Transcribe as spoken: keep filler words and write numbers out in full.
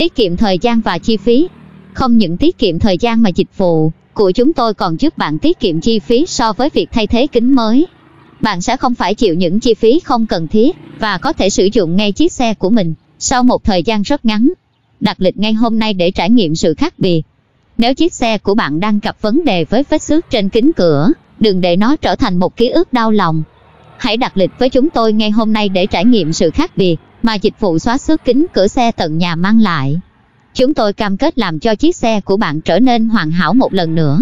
tiết kiệm thời gian và chi phí. Không những tiết kiệm thời gian mà dịch vụ của chúng tôi còn giúp bạn tiết kiệm chi phí so với việc thay thế kính mới. Bạn sẽ không phải chịu những chi phí không cần thiết và có thể sử dụng ngay chiếc xe của mình sau một thời gian rất ngắn. Đặt lịch ngay hôm nay để trải nghiệm sự khác biệt. Nếu chiếc xe của bạn đang gặp vấn đề với vết xước trên kính cửa, đừng để nó trở thành một ký ức đau lòng. Hãy đặt lịch với chúng tôi ngay hôm nay để trải nghiệm sự khác biệt mà dịch vụ xóa xước kính cửa xe tận nhà mang lại. Chúng tôi cam kết làm cho chiếc xe của bạn trở nên hoàn hảo một lần nữa.